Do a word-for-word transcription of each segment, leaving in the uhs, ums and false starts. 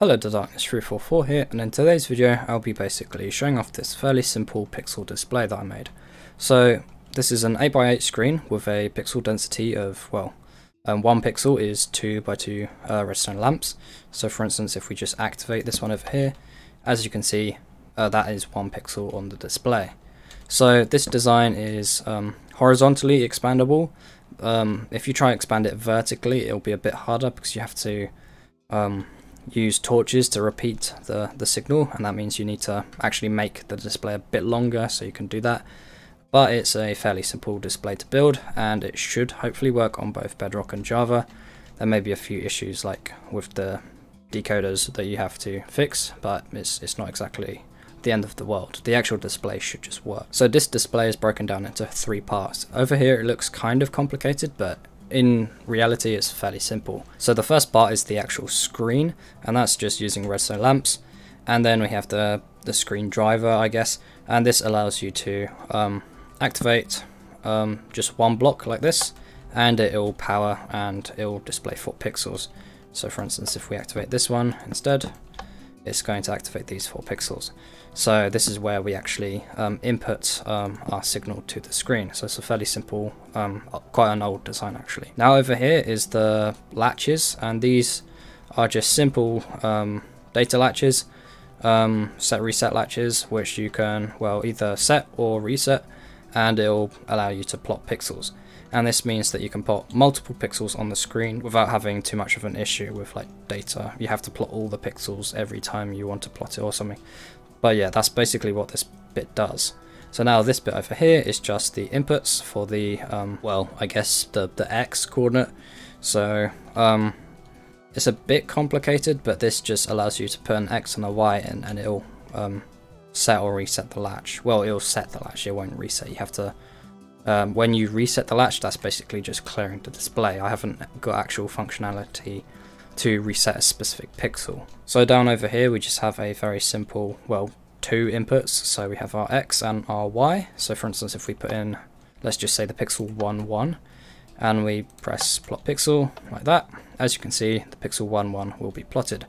Hello, Darkness three four four here, and in today's video I'll be basically showing off this fairly simple pixel display that I made. So this is an eight by eight screen with a pixel density of, well, um, one pixel is two by two uh, redstone lamps. So for instance, if we just activate this one over here, as you can see, uh, that is one pixel on the display. So this design is um, horizontally expandable. Um, if you try to expand it vertically, it'll be a bit harder because you have to um, use torches to repeat the, the signal, and that means you need to actually make the display a bit longer, so you can do that. But it's a fairly simple display to build, and it should hopefully work on both Bedrock and Java. There may be a few issues like with the decoders that you have to fix, but it's, it's not exactly the end of the world. The actual display should just work. So this display is broken down into three parts. Over here it looks kind of complicated, but in reality it's fairly simple. So the first part is the actual screen, and that's just using redstone lamps, and then we have the, the screen driver, I guess, and this allows you to um, activate um, just one block like this, and it will power and it will display four pixels. So for instance, if we activate this one instead, it's going to activate these four pixels. So this is where we actually um, input um, our signal to the screen. So it's a fairly simple, um, quite an old design actually. Now over here is the latches, and these are just simple um, data latches, um, set reset latches, which you can, well, either set or reset, and it'll allow you to plot pixels. And this means that you can plot multiple pixels on the screen without having too much of an issue with like data. You have to plot all the pixels every time you want to plot it or something. But yeah, that's basically what this bit does. So now this bit over here is just the inputs for the, um, well, I guess the, the X coordinate. So um, it's a bit complicated, but this just allows you to put an X and a Y in, and it'll um, set or reset the latch. Well, it'll set the latch, it won't reset. You have to Um, when you reset the latch, that's basically just clearing the display. I haven't got actual functionality to reset a specific pixel. So down over here we just have a very simple, well, two inputs. So we have our X and our Y. So for instance, if we put in, let's just say the pixel one one, and we press plot pixel like that, as you can see, the pixel one one will be plotted.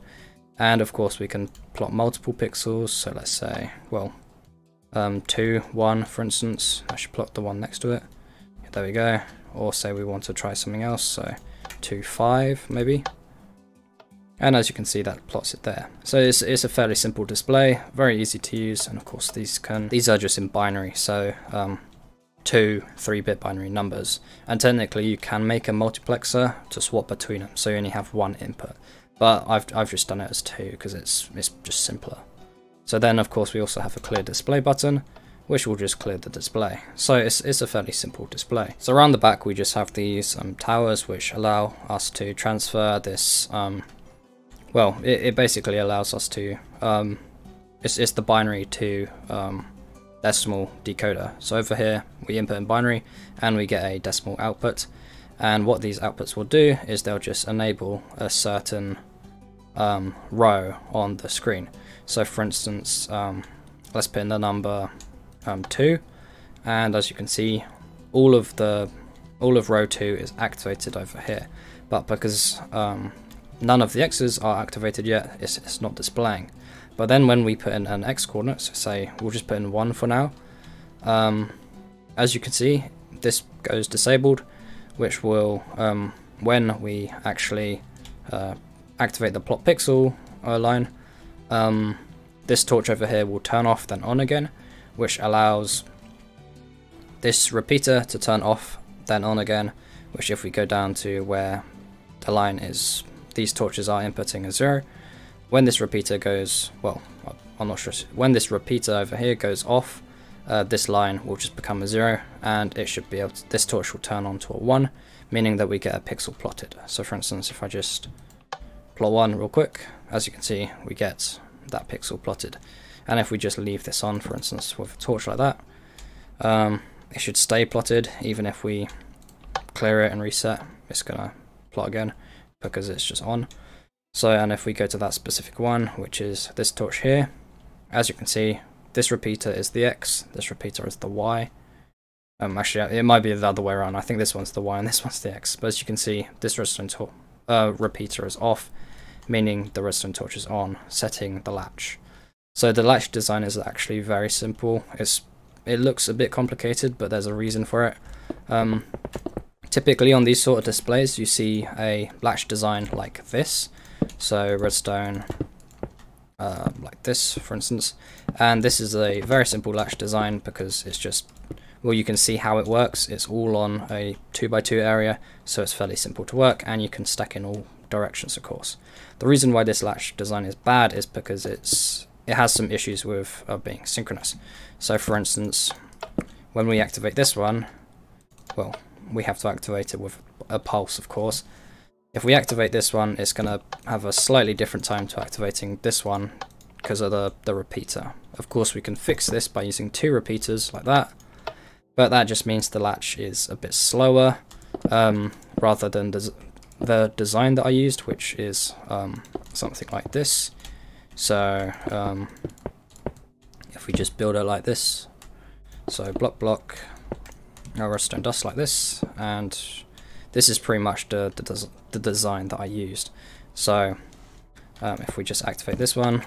And of course we can plot multiple pixels. So let's say, well, Um, two, one for instance, I should plot the one next to it, there we go. Or say we want to try something else, so two, five maybe, and as you can see that plots it there. So it's, it's a fairly simple display, very easy to use, and of course these can these are just in binary, so um, two three bit binary numbers, and technically you can make a multiplexer to swap between them, so you only have one input, but I've, I've just done it as two because it's, it's just simpler. So then of course we also have a clear display button, which will just clear the display. So it's, it's a fairly simple display. So around the back we just have these um, towers, which allow us to transfer this, um, well, it, it basically allows us to, um, it's, it's the binary to um, decimal decoder. So over here we input in binary and we get a decimal output. And what these outputs will do is they'll just enable a certain um, row on the screen. So for instance, um, let's put in the number um, two, and as you can see, all of the all of row two is activated over here. But because um, none of the X's are activated yet, it's, it's not displaying. But then when we put in an X coordinate, so say we'll just put in one for now, um, as you can see, this goes disabled, which will um, when we actually uh, activate the plot pixel uh, line. Um, this torch over here will turn off then on again, which allows this repeater to turn off then on again, which if we go down to where the line is, these torches are inputting a zero. When this repeater goes, well, I'm not sure, when this repeater over here goes off, uh, this line will just become a zero, and it should be able to, this torch will turn on to a one, meaning that we get a pixel plotted. So for instance, if I just plot one real quick, as you can see, we get that pixel plotted. And if we just leave this on, for instance, with a torch like that, um, it should stay plotted. Even if we clear it and reset, it's gonna plot again because it's just on. So, and if we go to that specific one, which is this torch here, as you can see, this repeater is the X, this repeater is the Y. Um, actually, it might be the other way around. I think this one's the Y and this one's the X. But as you can see, this redstone uh, repeater is off, meaning the redstone torch is on, setting the latch. So the latch design is actually very simple. It's it looks a bit complicated, but there's a reason for it. Um, typically on these sort of displays, you see a latch design like this. So redstone uh, like this, for instance. And this is a very simple latch design because it's just, well, you can see how it works. It's all on a two by two area, so it's fairly simple to work, and you can stack in all directions, of course. The reason why this latch design is bad is because it's it has some issues with uh, being synchronous. So for instance, when we activate this one, well, we have to activate it with a pulse, of course. If we activate this one, it's gonna have a slightly different time to activating this one because of the, the repeater. Of course, we can fix this by using two repeaters like that, but that just means the latch is a bit slower um, rather than des the design that I used, which is um, something like this. So um, if we just build it like this, so block block, our redstone dust like this, and this is pretty much the, the, des the design that I used. So um, if we just activate this one,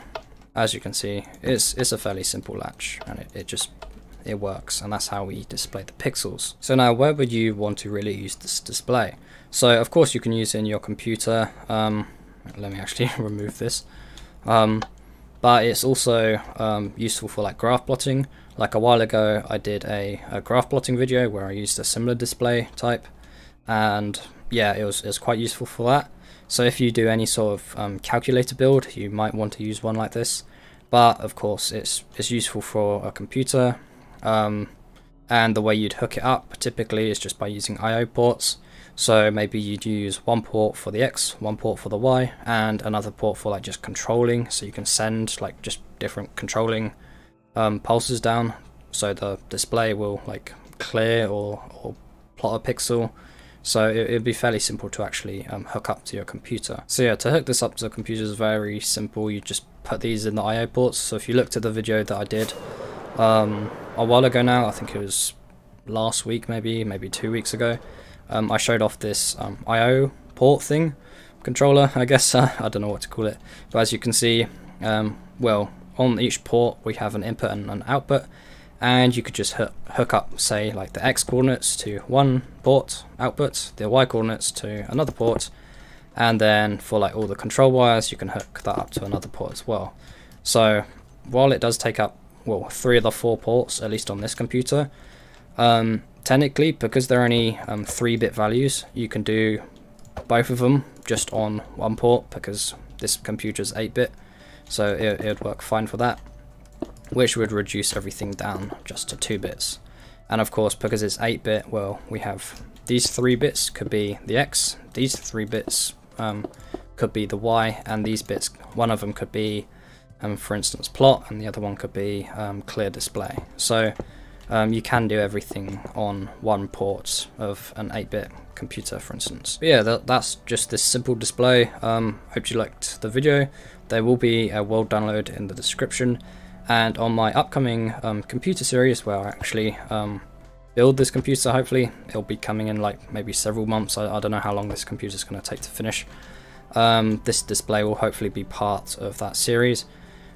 as you can see, it's, it's a fairly simple latch, and it, it just it works, and that's how we display the pixels. So now, where would you want to really use this display? So of course you can use it in your computer. Um, let me actually remove this. Um, but it's also um, useful for like graph plotting. Like a while ago I did a, a graph plotting video where I used a similar display type, and yeah, it was, it was quite useful for that. So if you do any sort of um, calculator build, you might want to use one like this, but of course it's, it's useful for a computer, um, and the way you'd hook it up typically is just by using I O ports. So maybe you'd use one port for the X, one port for the Y, and another port for like just controlling, so you can send like just different controlling um, pulses down, so the display will like clear or, or plot a pixel. So it would be fairly simple to actually um, hook up to your computer. So yeah, to hook this up to the computer is very simple. You just put these in the I O ports. So if you looked at the video that I did um, a while ago now, I think it was last week, maybe, maybe two weeks ago, Um, I showed off this um, I O port thing, controller, I guess, uh, I don't know what to call it. But as you can see, um, well, on each port we have an input and an output, and you could just hook, hook up, say, like the X coordinates to one port output, the Y coordinates to another port, and then for like all the control wires, you can hook that up to another port as well. So while it does take up, well, three of the four ports, at least on this computer, um, technically, because they're only um, three bit values, you can do both of them just on one port, because this computer is eight bit, so it would work fine for that, which would reduce everything down just to two bits. And of course, because it's eight bit, well, we have these three bits could be the X, these three bits um, could be the Y, and these bits, one of them could be, um, for instance, plot, and the other one could be um, clear display. So Um, you can do everything on one port of an eight bit computer, for instance. But yeah, that, that's just this simple display. Um, hope you liked the video. There will be a world download in the description, and on my upcoming um, computer series, where I actually um, build this computer, hopefully, it'll be coming in like maybe several months. I, I don't know how long this computer is going to take to finish. Um, this display will hopefully be part of that series,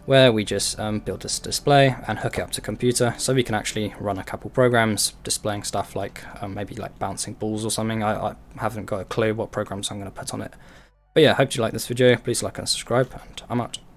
where we just um, build this display and hook it up to computer, so we can actually run a couple programs displaying stuff like um, maybe like bouncing balls or something. I, I haven't got a clue what programs I'm going to put on it. But yeah, hope you like this video. Please like and subscribe, and I'm out.